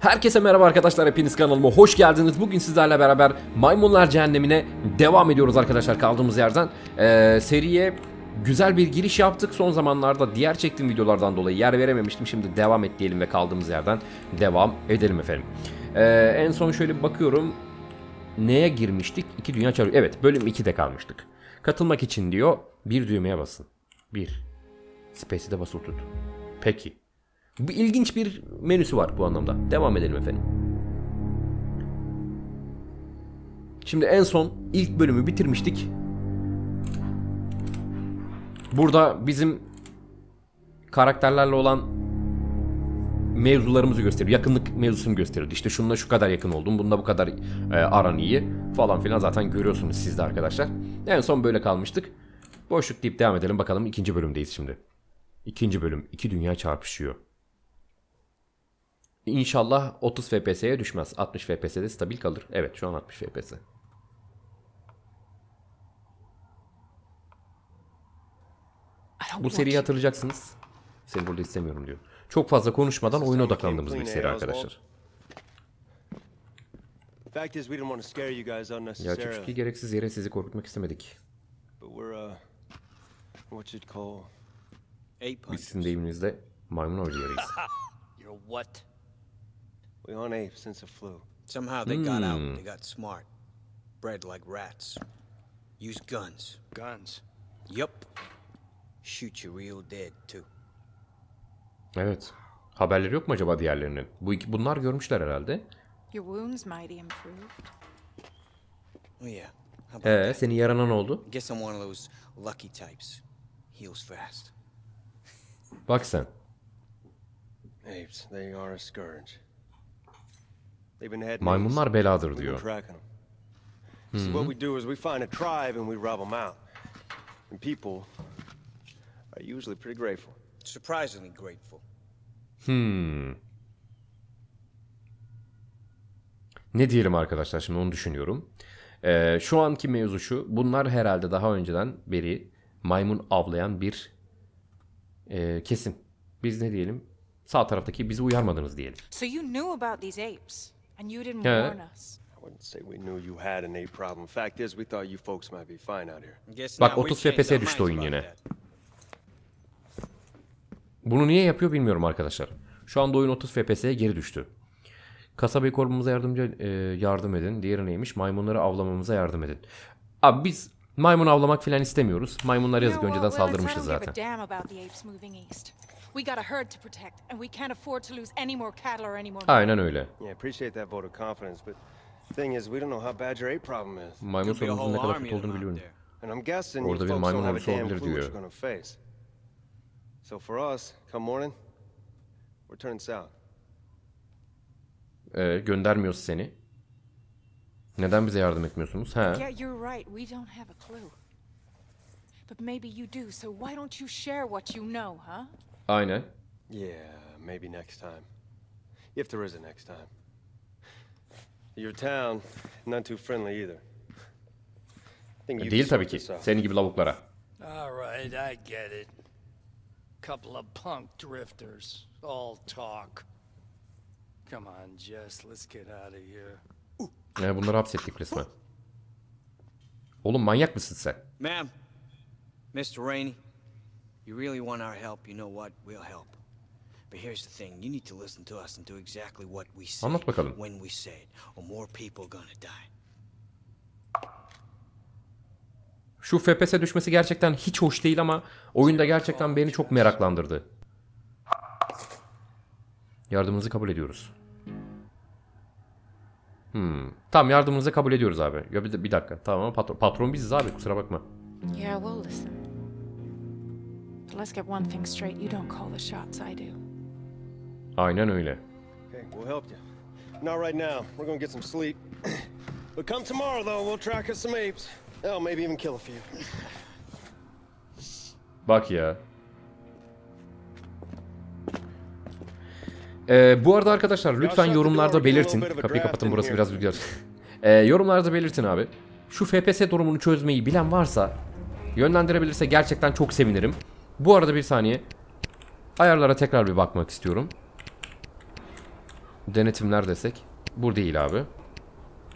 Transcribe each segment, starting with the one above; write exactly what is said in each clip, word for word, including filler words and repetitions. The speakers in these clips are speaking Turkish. Herkese merhaba arkadaşlar, hepiniz kanalıma hoş geldiniz. Bugün sizlerle beraber Maymunlar Cehennemine devam ediyoruz arkadaşlar, kaldığımız yerden. Ee, seriye güzel bir giriş yaptık. Son zamanlarda diğer çektiğim videolardan dolayı yer verememiştim. Şimdi devam et diyelim ve kaldığımız yerden devam edelim efendim. Ee, en son şöyle bir bakıyorum. Neye girmiştik? İki dünya çarpı. Evet, bölüm ikide kalmıştık. Katılmak için diyor, bir düğmeye basın. Bir. Space'i de basılı tut. Peki. Bir ilginç bir menüsü var bu anlamda. Devam edelim efendim. Şimdi en son ilk bölümü bitirmiştik. Burada bizim karakterlerle olan mevzularımızı gösteriyor. Yakınlık mevzusunu gösteriyordu. İşte şununla şu kadar yakın oldum, bununla bu kadar e, aran iyi falan filan, zaten görüyorsunuz siz de arkadaşlar. En son böyle kalmıştık. Boşluk deyip devam edelim bakalım, ikinci bölümdeyiz şimdi. İkinci bölüm, iki dünya çarpışıyor. İnşallah otuz F P S'ye düşmez. altmış F P S'de stabil kalır. Evet, şu an altmış F P S. Bu seriyi hatırlayacaksınız. Seni burada istemiyorum diyor. Çok fazla konuşmadan oyuna odaklandığımız bir seri arkadaşlar. Gerçek çünkü gereksiz yere sizi korkutmak istemedik. Biz sizin deyiminizde maymun avcılarıyız. Hmm. Evet. Haberleri yok mu acaba diğerlerinin? Bu iki, bunlar görmüşler herhalde. Ee, senin yaranan oldu. Bak sen. Maymunlar beladır diyor. Hmm. Ne diyelim arkadaşlar, şimdi onu düşünüyorum. Ee, şu anki mevzu şu. Bunlar herhalde daha önceden beri maymun avlayan bir e, kesim. Biz ne diyelim? Sağ taraftaki bizi uyarmadınız diyelim. So you knew about these apes and you didn't warn us. Bak otuz F P S'ye düştü oyun yine. Bunu niye yapıyor bilmiyorum arkadaşlar. Şu anda oyun otuz F P S'ye geri düştü. Kasabayı korumamıza yardımcı e, yardım edin. Diğeri neymiş? Maymunları avlamamıza yardım edin. Abi biz maymun avlamak filan istemiyoruz. Maymunlar yazık önceden saldırmışız zaten. Aynen öyle. Maymun sorumuzun ne kadar kötü olduğunu biliyorum. Orada bir maymun ordusu olabilir diyor. So for us, come morning, we're turning south. Ee, göndermiyoruz seni. Neden bize yardım etmiyorsunuz? Ha? Yeah, you're right. We don't have a clue. But maybe you do. So why don't you share what you know, huh? Aynen. Yeah, maybe next time. If there is a next time. Your town, not too friendly either. Değil tabii ki. Senin gibi lavuklara. All right, I get it. Couple of punk drifters, all talk. Come on, Jess, let's get out of here. Ya bunları hapsettik resmen. Oğlum manyak mısın sen? Ma'am, Mister Rainey, you really want our help? You know what? We'll help. But here's the thing: you need to listen to us and do exactly what we say. Anlat bakalım. When we say it, or more people gonna die. Şu F P S düşmesi gerçekten hiç hoş değil ama oyunda gerçekten beni çok meraklandırdı. Yardımınızı kabul ediyoruz. Hmm. Tamam, yardımınızı kabul ediyoruz abi. Ya bir, bir dakika. Tamam ama patron, patron biziz abi, kusura bakma. Yeah, we'll listen. But let's get one thing straight. You don't call the shots, I do. Aynen öyle. Okay, we'll help you. Not right now. We're gonna get some sleep. But come tomorrow though, we'll track us some apes. Oh, maybe even kill a few. Bak ya. Ee, bu arada arkadaşlar lütfen yorumlarda belirtin. Kapıyı kapatın, burası biraz rüzgar. ee, yorumlarda belirtin abi. Şu F P S durumunu çözmeyi bilen varsa yönlendirebilirse gerçekten çok sevinirim. Bu arada bir saniye. Ayarlara tekrar bir bakmak istiyorum. Denetimler desek. Bu değil abi.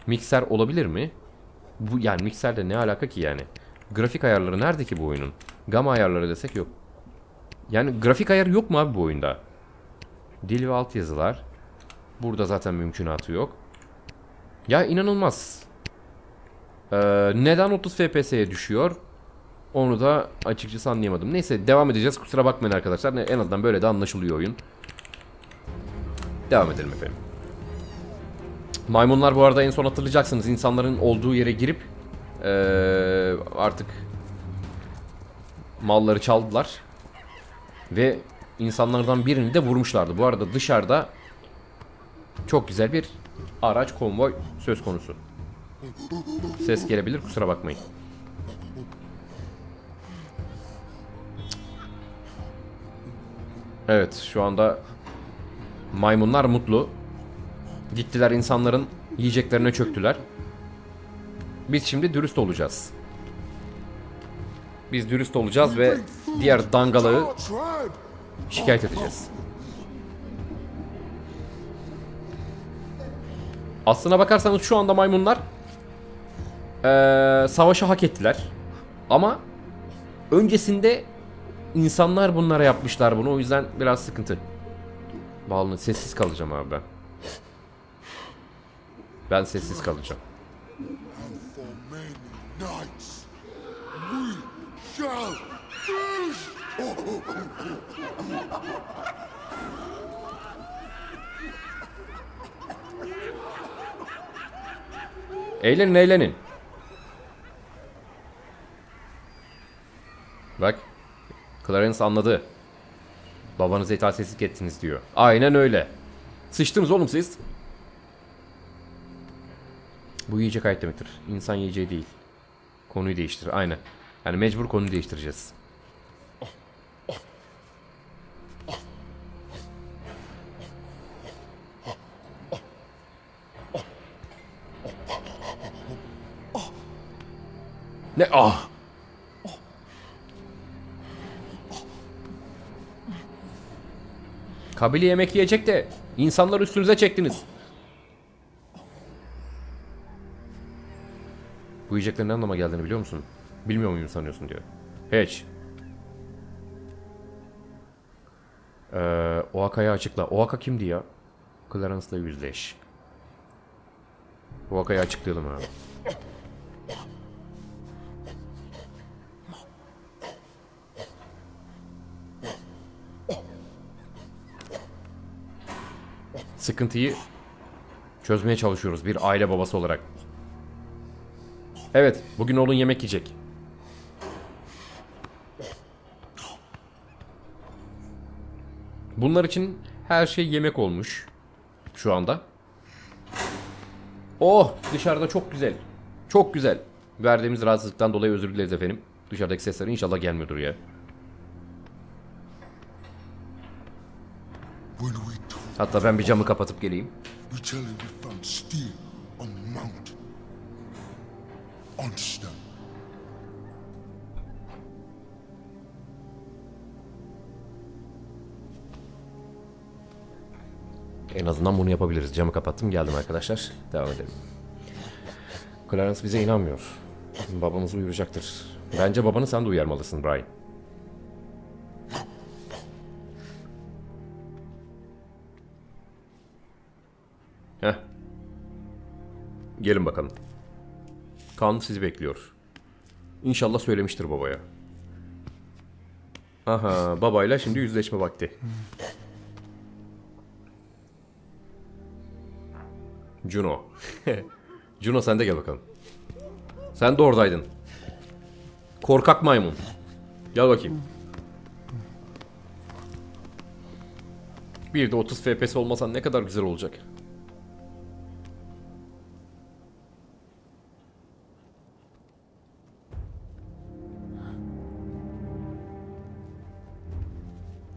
Mikser olabilir mi? Bu yani mikserde ne alaka ki yani? Grafik ayarları nerede ki bu oyunun? Gama ayarları desek yok. Yani grafik ayarı yok mu abi bu oyunda? Dil ve altyazılar. Burada zaten mümkünatı yok. Ya inanılmaz. Ee, neden otuz F P S'ye düşüyor? Onu da açıkçası anlayamadım. Neyse devam edeceğiz. Kusura bakmayın arkadaşlar. En azından böyle de anlaşılıyor oyun. Devam edelim efendim. Maymunlar bu arada en son hatırlayacaksınız. İnsanların olduğu yere girip ee, artık malları çaldılar. Ve insanlardan birini de vurmuşlardı. Bu arada dışarıda çok güzel bir araç konvoy söz konusu. Ses gelebilir, kusura bakmayın. Evet, şu anda maymunlar mutlu. Gittiler insanların yiyeceklerine çöktüler. Biz şimdi dürüst olacağız. Biz dürüst olacağız ve diğer dangaları şikayet edeceğiz. Aslına bakarsanız şu anda maymunlar ee, savaşı hak ettiler. Ama öncesinde insanlar bunlara yapmışlar bunu. O yüzden biraz sıkıntı. Vallahi sessiz kalacağım abi ben. Ben sessiz kalacağım. Eğlenin, eğlenin. Bak, Clarence anladı. Babanıza itaatsizlik ettiniz diyor. Aynen öyle. Sıçtınız oğlum siz. Bu yiyecek ait demektir. İnsan yiyeceği değil. Konuyu değiştir. Aynen. Yani mecbur konuyu değiştireceğiz. Ne? Ah! Kabile yemek yiyecek de insanları üstünüze çektiniz. Bu yiyeceklerin ne anlama geldiğini biliyor musun? Bilmiyor muyum sanıyorsun diyor. Hiç. Ee, Oaka'ya açıkla. Oaka kimdi ya? Clarence'la yüzleş. Oaka'ya açıklayalım abi. Sıkıntıyı çözmeye çalışıyoruz bir aile babası olarak. Evet, bugün oğlun yemek yiyecek. Bunlar için her şey yemek olmuş şu anda. Oh, dışarıda çok güzel. Çok güzel. Verdiğimiz rahatsızlıktan dolayı özür dileriz efendim. Dışarıdaki sesler inşallah gelmiyordur ya. Hatta ben bir camı kapatıp geleyim. En azından bunu yapabiliriz. Camı kapattım, geldim arkadaşlar. Devam edelim. Clarence bize inanmıyor. Babamız uyuracaktır. Bence babanı sen de uyarmalısın Brian. Heh. Gelin bakalım. Kan sizi bekliyor. İnşallah söylemiştir babaya. Aha, babayla şimdi yüzleşme vakti. Juno. Juno sen de gel bakalım. Sen de oradaydın. Korkak maymun. Gel bakayım. Bir de otuz F P S olmasan ne kadar güzel olacak.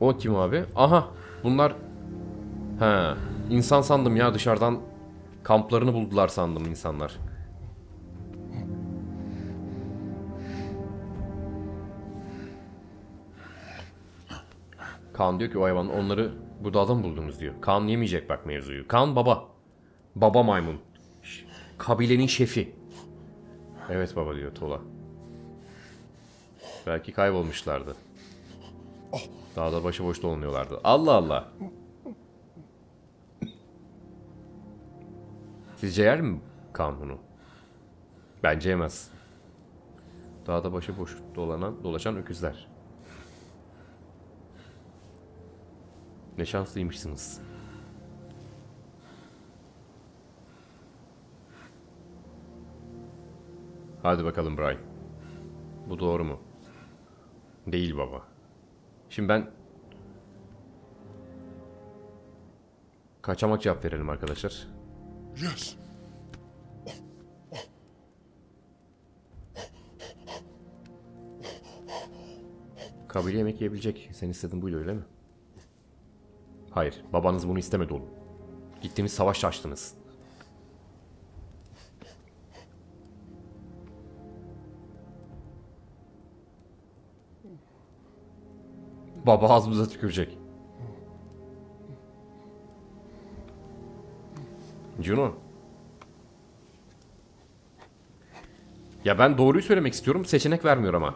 O kim abi? Aha, bunlar. Ha, insan sandım ya, dışarıdan kamplarını buldular sandım insanlar. Kaan diyor ki o hayvan onları Burada adam buldunuz diyor. Kaan yemeyecek bak mevzuyu. Kaan baba. Baba maymun. Kabilenin şefi. Evet baba diyor Tola. Belki kaybolmuşlardı. Daha da başıboş dolanıyorlardı. Allah Allah. Sizce yer mi Kaan bunu? Bence yemez. Daha da başıboş dolanan, dolaşan öküzler. Ne şanslıymışsınız. Hadi bakalım Brian. Bu doğru mu? Değil baba. Şimdi ben... Kaçamak cevap verelim arkadaşlar. Yes. Kabile yemek yiyebilecek. Sen istedin buydu öyle mi? Hayır. Babanız bunu istemedi oğlum. Gittiğiniz savaşta açtınız. Baba ağzımıza tükürecek. Juno. Ya ben doğruyu söylemek istiyorum. Seçenek vermiyor ama.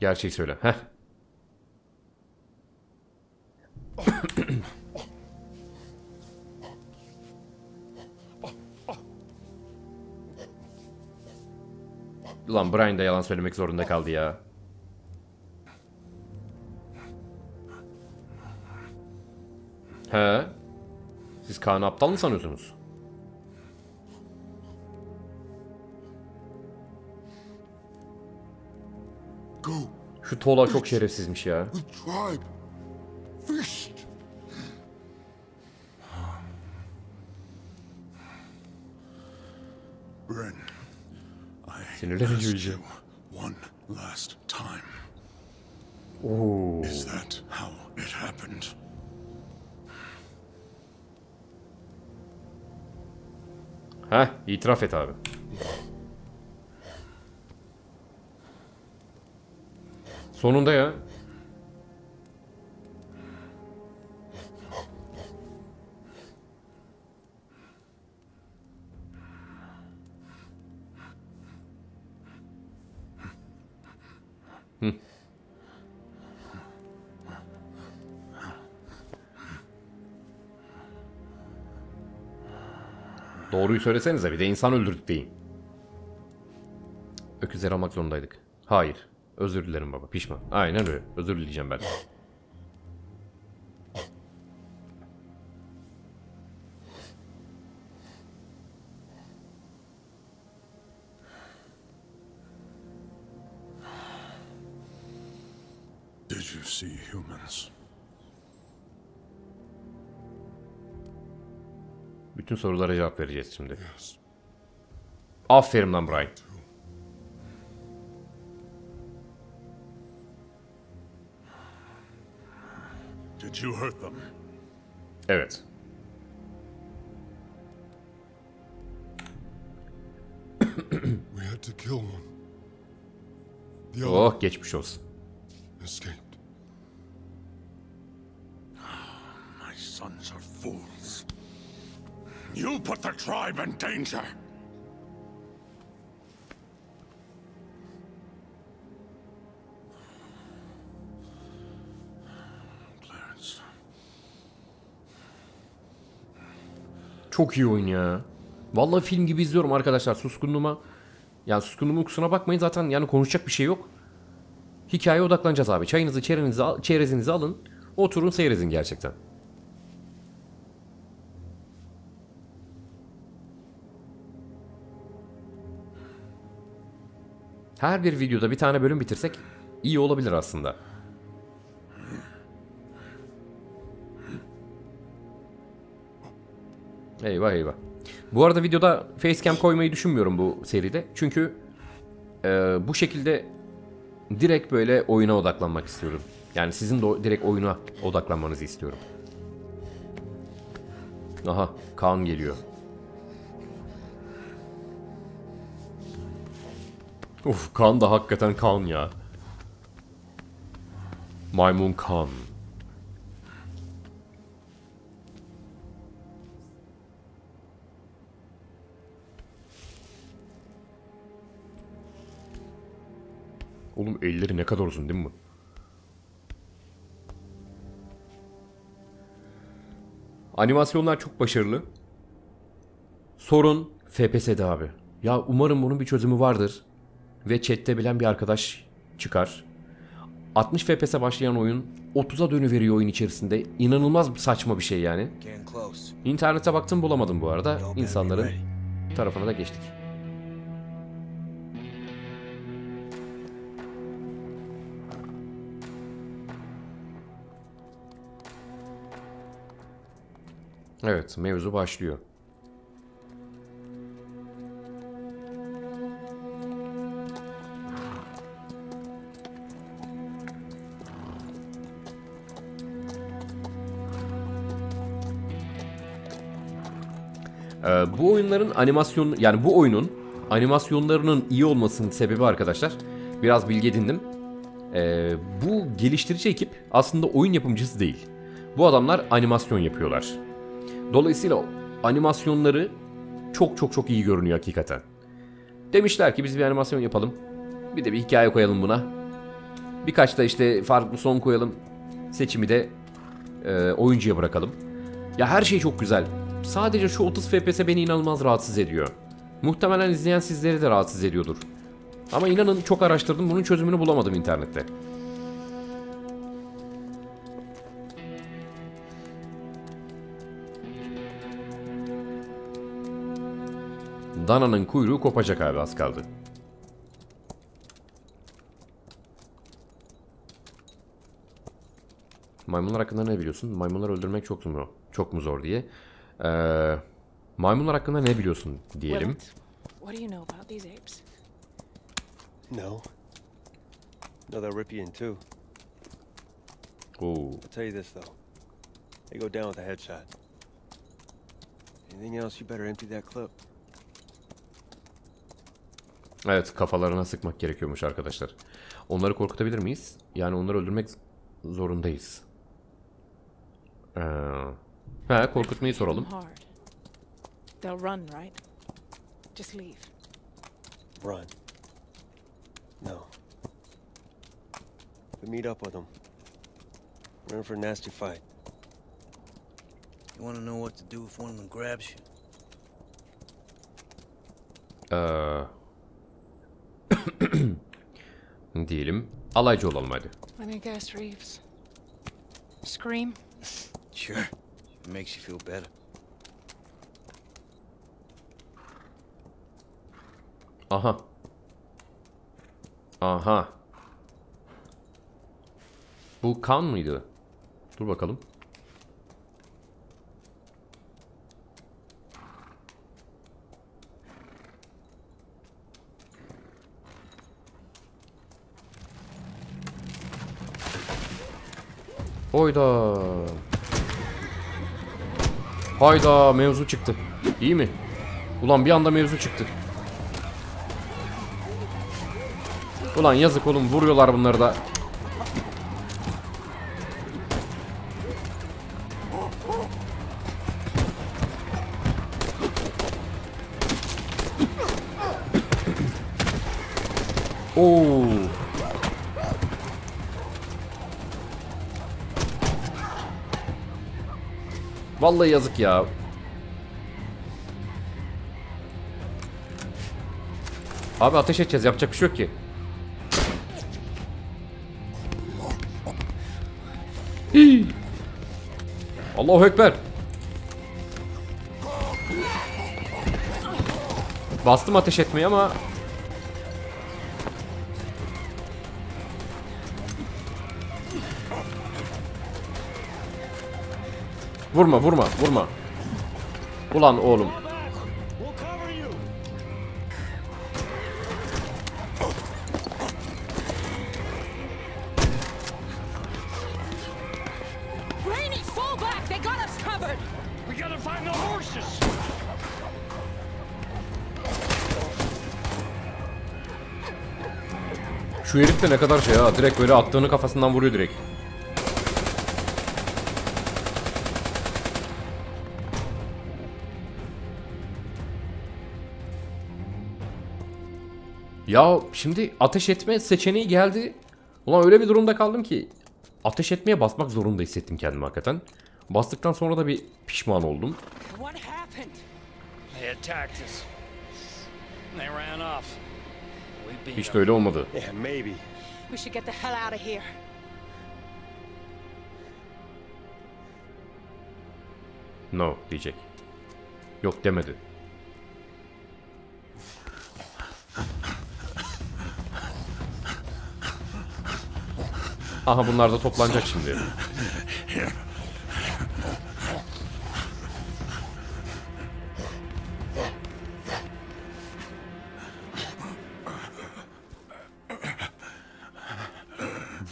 Gerçeği söyle. Heh. Ulan Brian da yalan söylemek zorunda kaldı ya. He? Siz Kaan'ı aptal mı sanıyorsunuz? Şu Tola çok şerefsizmiş ya. Sinirlenince öleceğim. Ooo. Heh, itiraf et abi. Sonunda ya. Hı. Doğruyu söylesenize, bir de insan öldürdük deyin. Öküzleri almak zorundaydık. Hayır. Özür dilerim baba, pişman. Aynen öyle. Özür dileyeceğim ben. Did you see humans? Bütün sorulara cevap vereceğiz şimdi. Aferin lan Brian. Did you hurt them? Evet. We had to kill one. The other oh, geçmiş olsun. Escaped. My sons are fools. You put the tribe in danger. Çok iyi oyun ya. Vallahi film gibi izliyorum arkadaşlar. Suskunluğuma, yani suskunluğumun kusuna bakmayın zaten. Yani konuşacak bir şey yok. Hikayeye odaklanacağız abi. Çayınızı, çerenizi, çerezinizi alın. Oturun, seyredin gerçekten. Her bir videoda bir tane bölüm bitirsek iyi olabilir aslında. Eyvah eyvah. Bu arada videoda facecam koymayı düşünmüyorum bu seride. Çünkü e, bu şekilde direkt böyle oyuna odaklanmak istiyorum. Yani sizin de direkt oyuna odaklanmanızı istiyorum. Aha, Kaan geliyor. Of, Kaan da hakikaten Kaan ya. Maymun kan. Oğlum elleri ne kadar uzun değil mi? Animasyonlar çok başarılı. Sorun F P S'de abi. Ya umarım bunun bir çözümü vardır. Ve chatte bilen bir arkadaş çıkar. altmış F P S'e başlayan oyun otuza dönüveriyor oyun içerisinde. İnanılmaz saçma bir şey yani. İnternete baktım, bulamadım bu arada. İnsanların tarafına da geçtik. Evet, mevzu başlıyor. Ee, bu oyunların animasyon, yani bu oyunun animasyonlarının iyi olmasının sebebi arkadaşlar, biraz bilgi edindim. Ee, bu geliştirici ekip aslında oyun yapımcısı değil. Bu adamlar animasyon yapıyorlar. Dolayısıyla animasyonları çok çok çok iyi görünüyor hakikaten. Demişler ki biz bir animasyon yapalım. Bir de bir hikaye koyalım buna. Birkaç da işte farklı son koyalım. Seçimi de e, oyuncuya bırakalım. Ya her şey çok güzel. Sadece şu otuz F P S beni inanılmaz rahatsız ediyor. Muhtemelen izleyen sizleri de rahatsız ediyordur. Ama inanın çok araştırdım. Bunun çözümünü bulamadım internette. Dana'nın kuyruğu kopacak abi, az kaldı. Maymunlar hakkında ne biliyorsun? Maymunlar öldürmek çok mu çok mu zor diye. Ee, maymunlar hakkında ne biliyorsun diyelim. Oo. Evet, kafalarına sıkmak gerekiyormuş arkadaşlar. Onları korkutabilir miyiz? Yani onları öldürmek zorundayız. Ee, he, korkutmayı soralım. Eee... Diyelim, alaycı olalım hadi. Let me guess, Reeves. Scream. Sure. It makes you feel better. Aha. Aha. Bu kan mıydı? Dur bakalım. Hayda. Hayda, mevzu çıktı. İyi mi? Ulan bir anda mevzu çıktı. Ulan yazık oğlum, vuruyorlar bunları da. Oo. Vallahi yazık ya. Abi ateş edeceğiz, yapacak bir şey yok ki. Hii. Allahu Ekber. Bastım ateş etmeyi ama vurma, vurma, vurma. Ulan oğlum. Şu herif de ne kadar şey ha. Direkt böyle attığını kafasından vuruyor direkt. Ya şimdi ateş etme seçeneği geldi. Ulan öyle bir durumda kaldım ki ateş etmeye basmak zorunda hissettim kendimi hakikaten. Bastıktan sonra da bir pişman oldum. Hiç de öyle olmadı. No diyecek. Yok demedi. Aha bunlar da toplanacak şimdi.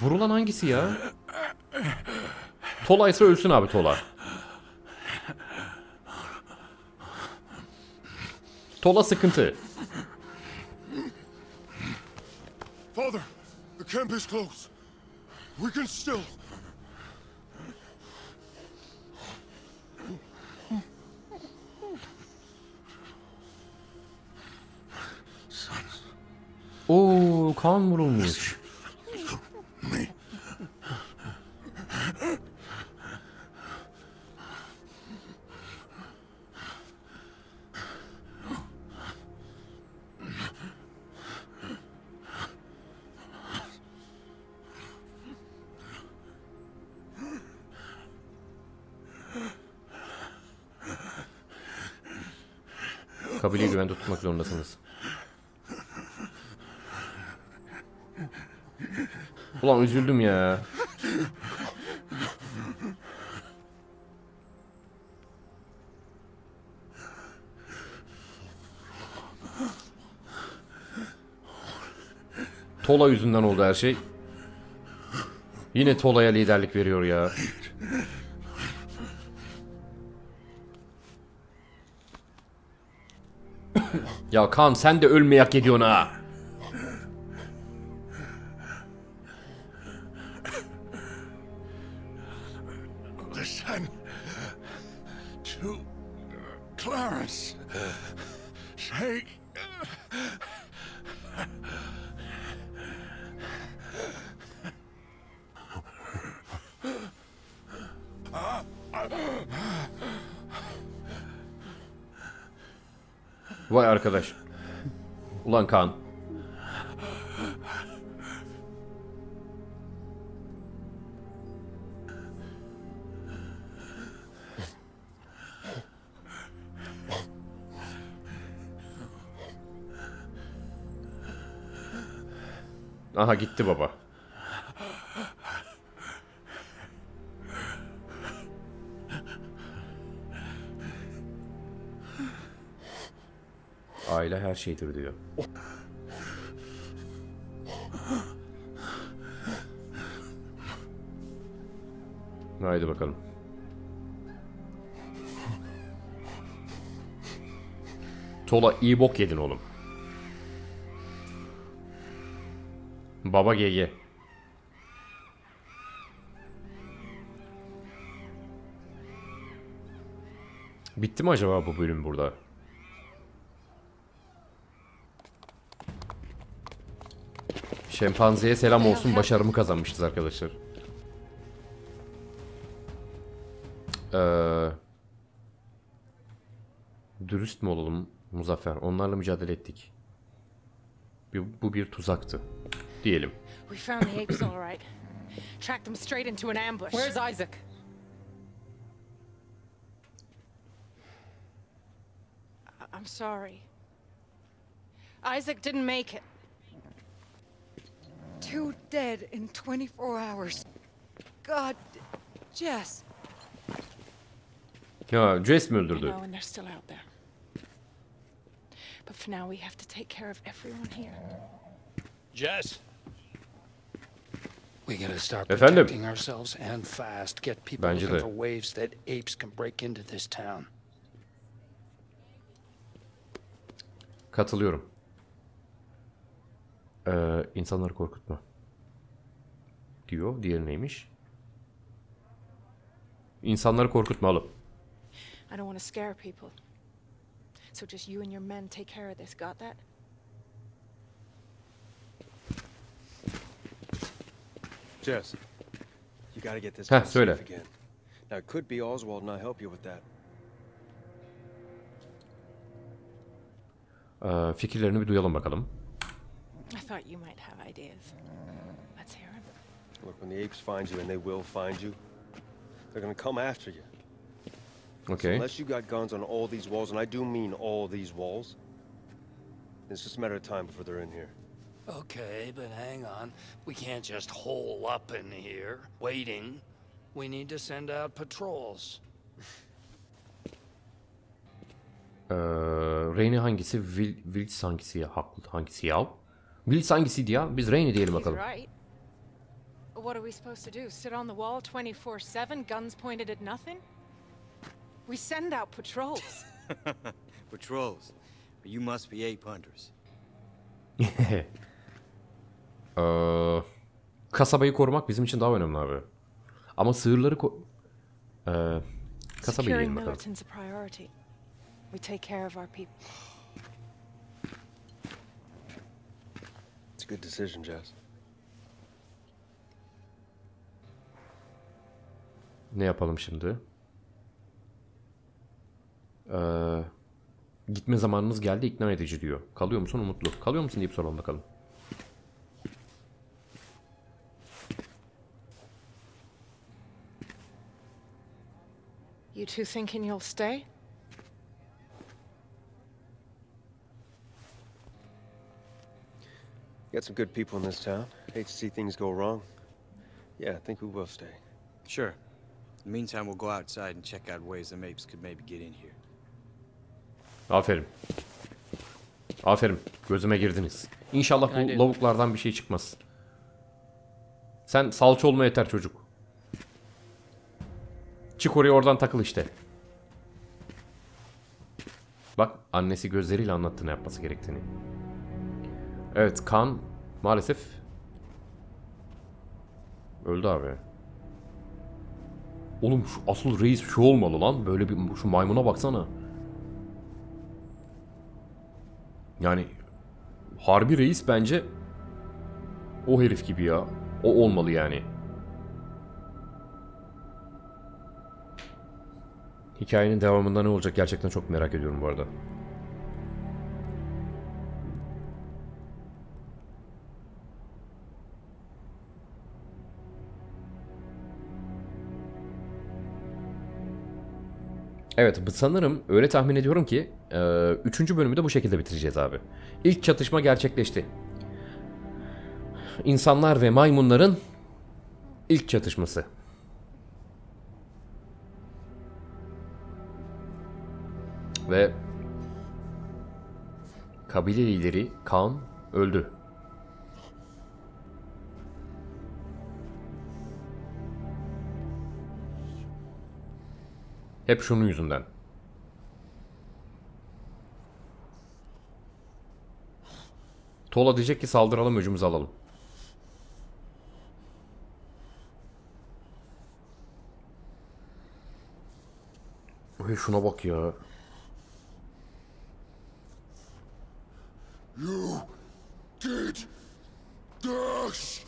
Vurulan hangisi ya? Tola ise ölsün abi, Tola. Tola sıkıntı. Father, the camp is closed. We can still. Oo, kan vurulmuş. Kabileyi güvende tutmak zorundasınız. Ulan üzüldüm ya. Tola yüzünden oldu her şey. Yine Tola'ya liderlik veriyor ya. Ya Kaan sen de ölmeyi hak ediyorsun ha. Listen to Clarence. Say vay arkadaş. Ulan Kaan. Aha gitti baba. Aile her şeydir diyor. Haydi bakalım. Tola iyi bok yedin oğlum. Baba G G. Bitti mi acaba bu bölüm burada? Şempanzeye selam olsun, başarımı kazanmışız arkadaşlar. Ee, dürüst mü olalım Muzaffer? Onlarla mücadele ettik. Bu bir tuzaktı diyelim. I'm sorry. Isaac didn't make it. Two dead in twenty-four hours. God, Jess. Ya, Jess mi öldürdü? And they're still out there. But for now we have to take care of everyone here. Jess. We got to start protecting ourselves and fast. Get people looking for ways that apes can break into this town. Katılıyorum. Ee, insanları korkutma diyor. Diğeri neymiş? İnsanları korkutmalı. I don't want to scare people. So just you and your men take care of this. Got that? Jess, you gotta get this. Ha, söyle. Now it could be Oswald and I help you with that. Ee, fikirlerini bir duyalım bakalım. I thought you might have ideas. Let's hear them. Look, when the apes find you, and they will find you, they're gonna come after you. Okay. So unless you got guns on all these walls, and I do mean all these walls, it's just a matter of time before they're in here. Okay, but hang on. We can't just hole up in here waiting. We need to send out patrols. Ee, Rain'i hangisi, Willis hangisi, haklı hangisi ya? Willis hangisiydi ya? Biz Rain'i diyelim bakalım. What are we supposed to do? Sit on the wall twenty-four seven, guns pointed at nothing? We send out patrols. Patrols. You must be ape hunters. ee, kasabayı korumak bizim için daha önemli abi. Ama sığırları ko ee, kasabayı yiyelim bakalım. We take care of our people. It's a good decision, Jess. Ne yapalım şimdi? Ee, gitme zamanınız geldi, ikna edici diyor. Kalıyor musun Umutlu? Kalıyor musun deyip soralım bakalım. You two thinking you'll stay? Got some good people in this town. Hate to see things go wrong. Yeah, I think we will stay. Sure. In the meantime, we'll go outside and check out ways the apes could maybe get in here. Aferin. Aferin. Gözüme girdiniz. İnşallah bu lavuklardan bir şey çıkmaz. Sen salça olma yeter çocuk. Çık oraya, oradan takıl işte. Bak, annesi gözleriyle anlattı ne yapması gerektiğini. Evet, Kaan maalesef öldü abi. Oğlum şu asıl reis şu olmalı lan. Böyle bir şu maymuna baksana. Yani harbi reis bence o herif gibi ya. O olmalı yani. Hikayenin devamında ne olacak gerçekten çok merak ediyorum bu arada. Evet, sanırım öyle tahmin ediyorum ki üçüncü bölümü de bu şekilde bitireceğiz abi. İlk çatışma gerçekleşti. İnsanlar ve maymunların ilk çatışması. Ve kabile lideri Kaan öldü. Hep şunun yüzünden. Tola diyecek ki saldıralım, öcümüzü alalım. Oy, şuna bak ya. You did this.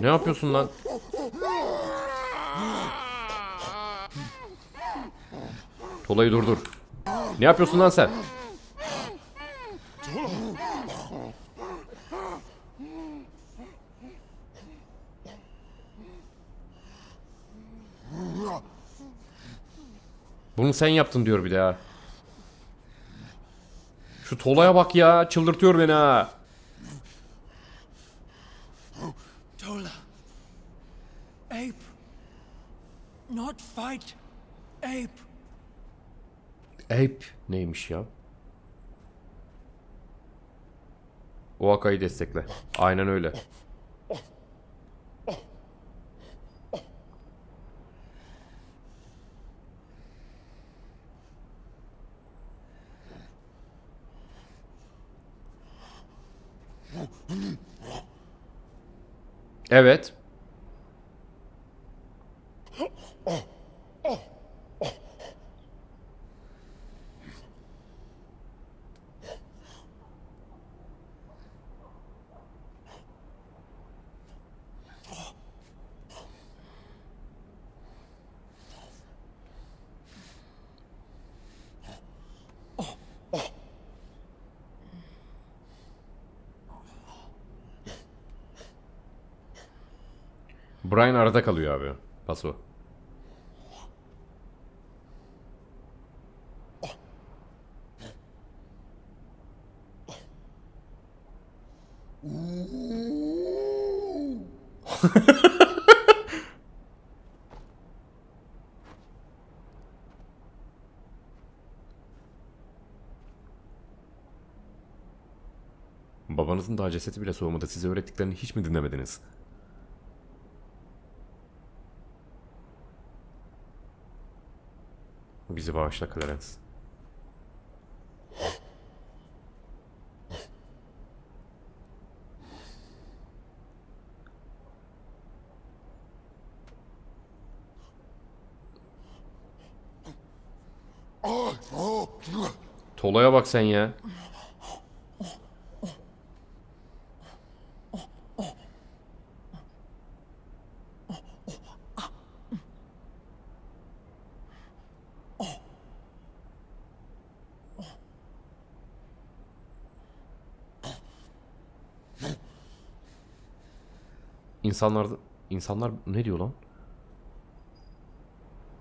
Ne yapıyorsun lan? Tolayı durdur. Ne yapıyorsun lan sen? Bunu sen yaptın diyor bir de ha. Şu Tola'ya bak ya, çıldırtıyor beni ha. Not fight, ape. Ape neymiş ya? Oaka'yı destekle. Aynen öyle. Evet. Brian arada kalıyor abi. Paso. Babanızın daha cesedi bile soğumadı. Size öğrettiklerini hiç mi dinlemediniz? Bizi bağışla Clarence. Tolaya bak sen ya. İnsanlar, insanlar ne diyor lan?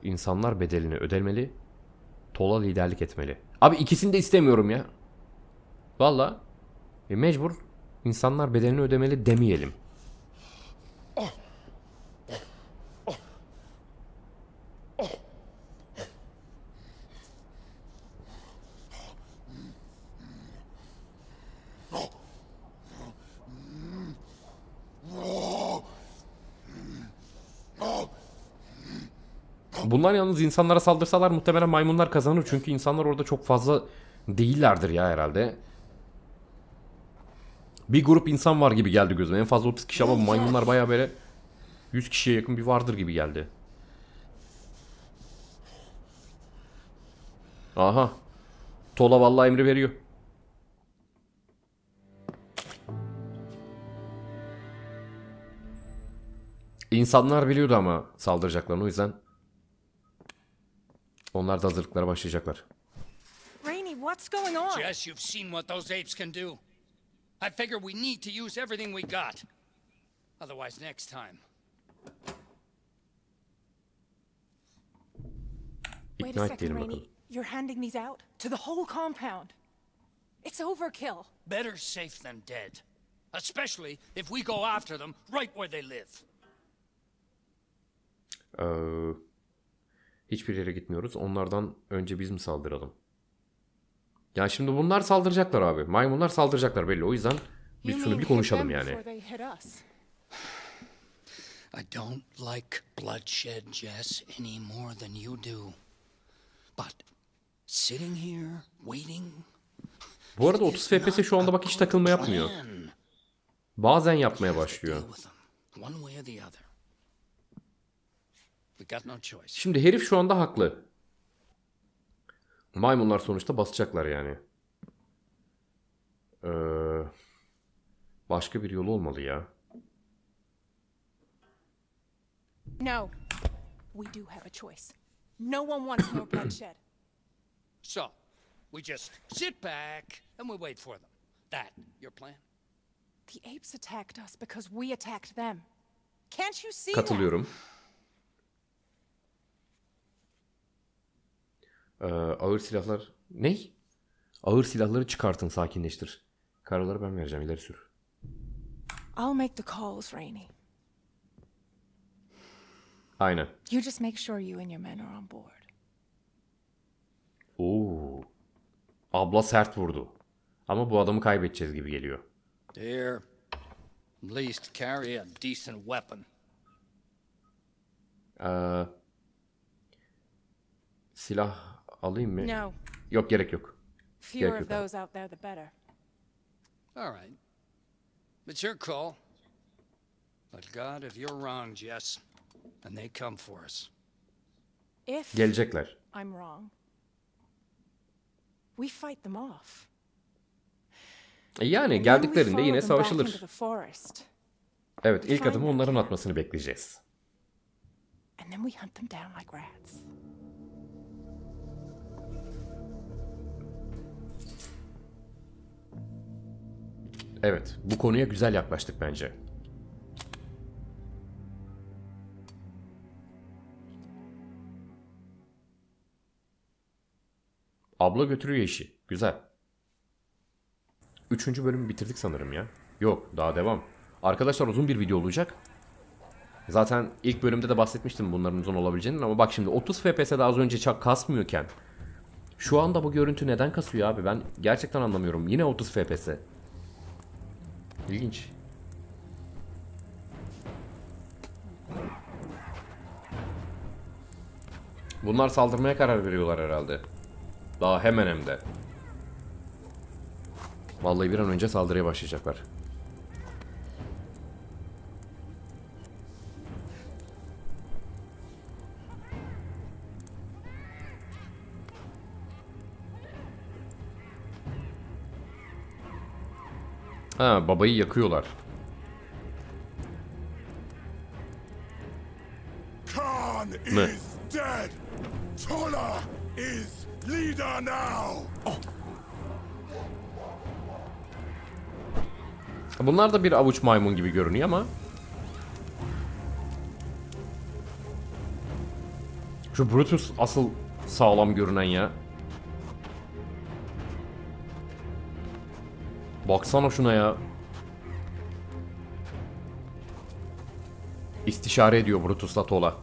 İnsanlar bedelini ödemeli, Tola liderlik etmeli. Abi ikisini de istemiyorum ya. Vallahi e mecbur insanlar bedelini ödemeli demeyelim. Bunlar yalnız insanlara saldırsalar muhtemelen maymunlar kazanır. Çünkü insanlar orada çok fazla değillerdir ya herhalde. Bir grup insan var gibi geldi gözüme. En fazla otuz kişi ama maymunlar bayağı böyle yüz kişiye yakın bir vardır gibi geldi. Aha. Tola vallahi emri veriyor. İnsanlar biliyordu ama saldıracaklarını, o yüzden onlar da hazırlıklara başlayacaklar. Rainey, what's going on? Jess, you've seen what those apes can do. I figure we need to use everything we got. Otherwise next time. Wait a second, Rainey. You're handing these out to the whole compound. It's overkill. Better safe than dead. Especially if we go after them right where they live. Uh... Hiçbir yere gitmiyoruz. Onlardan önce biz mi saldıralım? Ya şimdi bunlar saldıracaklar abi. Maymunlar saldıracaklar belli. O yüzden biz şunu bir konuşalım yani. I don't like bloodshed, Jess, any more than you do. But sitting here waiting. Bu arada otuz F P S şu anda bak hiç takılma yapmıyor. Bazen yapmaya başlıyor. Şimdi herif şu anda haklı. Maymunlar sonuçta basacaklar yani. Ee, başka bir yolu olmalı ya. No. We do have a choice. No one wants more bloodshed. So, we just sit back and we wait for them. That your plan? The apes attacked us because we attacked them. Can't you see? Katılıyorum. Ee, ağır silahlar... Ney? Ağır silahları çıkartın, sakinleştir. Kararları ben vereceğim, ileri sür. I'll make the calls, Rainey. Aynen. You just make sure you and your men are on board. Oo. Abla sert vurdu. Ama bu adamı kaybedeceğiz gibi geliyor. Dear, at least carry a decent weapon. Ee, silah alayım mı? No. Yok, gerek yok. Gerek yok. All right. It's your call. But God, if you're wrong, Jess, and they come for us. If gelecekler. I'm wrong. We fight them off. Yani geldiklerinde yine savaşılır. Evet, ilk adımı onların atmasını bekleyeceğiz. And then we hunt them down like rats. Evet, bu konuya güzel yaklaştık bence. Abla götürüyor işi. Güzel. Üçüncü bölümü bitirdik sanırım ya. Yok, daha devam. Arkadaşlar uzun bir video olacak. Zaten ilk bölümde de bahsetmiştim bunların uzun olabileceğini ama bak şimdi otuz F P S daha az önce çak kasmıyorken şu anda bu görüntü neden kasıyor abi? Ben gerçekten anlamıyorum. Yine otuz F P S. İlginç. Bunlar saldırmaya karar veriyorlar herhalde. Daha hemen hem de. Vallahi bir an önce saldırıya başlayacaklar. Ha, babayı yakıyorlar. Khan ne? Is dead. Tola is leader now. Oh. Bunlar da bir avuç maymun gibi görünüyor ama şu Brutus asıl sağlam görünen ya. Baksana şuna ya. İstişare ediyor Brutus'la Tola.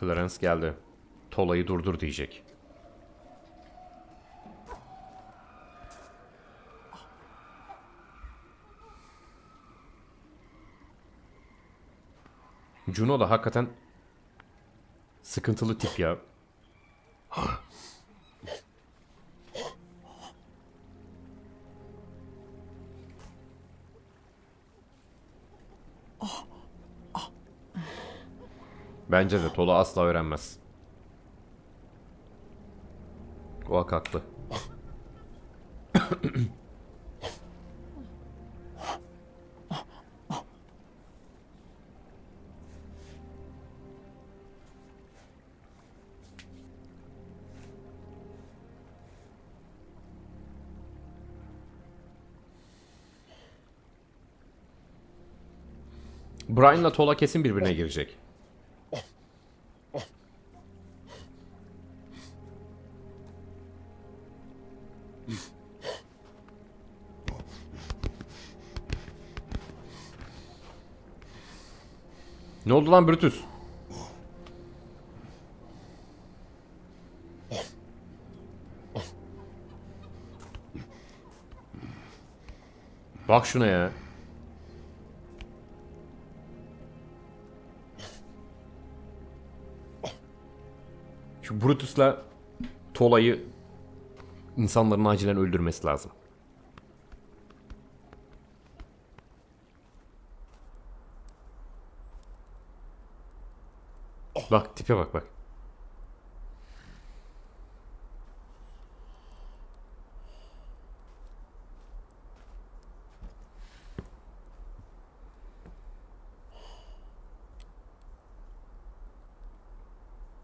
Clarence geldi. Tola'yı durdur diyecek. Juno da hakikaten sıkıntılı tip ya. Bence de Tola asla öğrenmez. Koa kalktı. Brian'la Tola kesin birbirine girecek. Ne oldu lan Brutus? Bak şuna ya. Şu Brutus'la Tola'yı insanların acilen öldürmesi lazım. Bak tipe bak bak.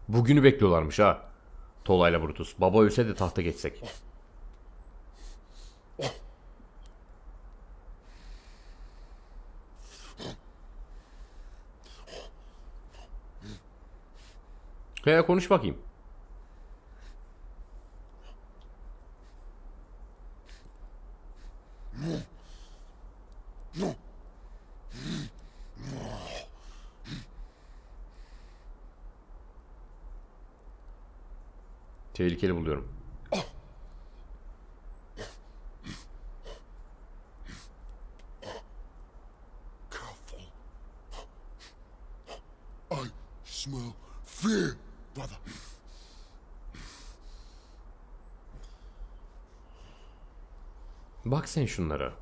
Bugünü bekliyorlarmış ha. Tola'yla Brutus. Baba ölse de tahta geçsek. Kaya konuş bakayım. Tehlikeli buluyorum. I smell fear. Brother. Bak sen şunlara.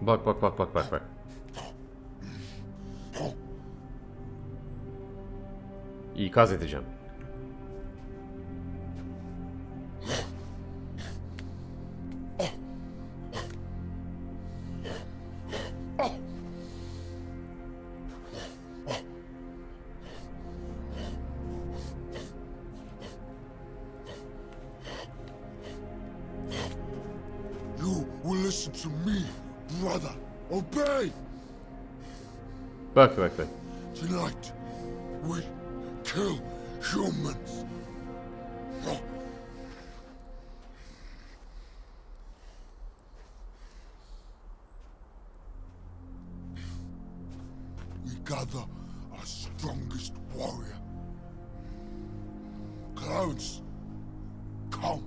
Bak bak bak bak bak bak. ikaz edeceğim. Bak bak bak. Tonight we kill humans. We gather our strongest warrior. Clowns, come.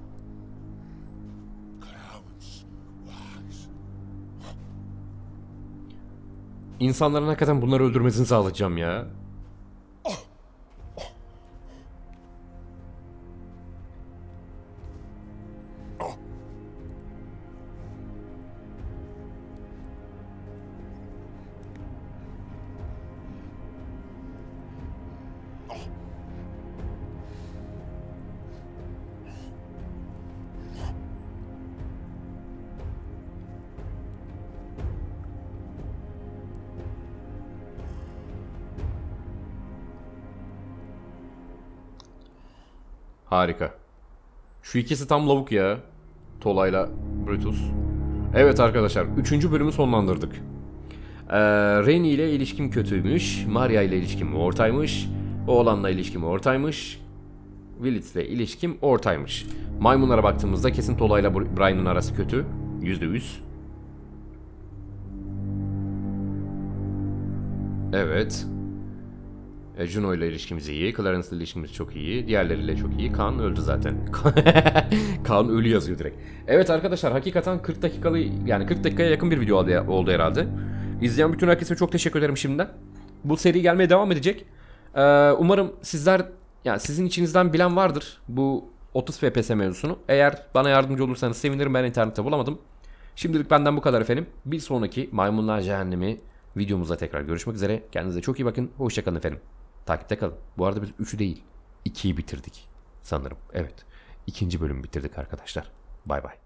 İnsanların hakikaten bunları öldürmesini sağlayacağım ya. Harika. Şu ikisi tam lavuk ya. Tolayla Brutus. Evet arkadaşlar, üçüncü bölümü sonlandırdık. Ee, Rhaenyra ile ilişkim kötüymüş. Maria ile ilişkim ortaymış. Oğlanla ilişkim ortaymış. Willet ile ilişkim ortaymış. Maymunlara baktığımızda kesin Tolayla Brienne'ın arası kötü. yüzde yüz. Evet. E, Juno ile ilişkimiz iyi. Clarence ile ilişkimiz çok iyi. Diğerleriyle çok iyi. Kaan öldü zaten. Kaan ölü yazıyor direkt. Evet arkadaşlar, hakikaten kırk dakikalı, yani kırk dakikaya yakın bir video oldu herhalde. İzleyen bütün herkese çok teşekkür ederim şimdiden. Bu seri gelmeye devam edecek. Ee, umarım sizler, yani sizin içinizden bilen vardır bu otuz F P S mevzusunu. Eğer bana yardımcı olursanız sevinirim. Ben internette bulamadım. Şimdilik benden bu kadar efendim. Bir sonraki Maymunlar Cehennemi videomuzda tekrar görüşmek üzere. Kendinize çok iyi bakın. Hoşçakalın efendim. Takipte kalın. Bu arada biz üçü değil, ikiyi bitirdik sanırım. Evet. İkinci bölümü bitirdik arkadaşlar. Bay bay.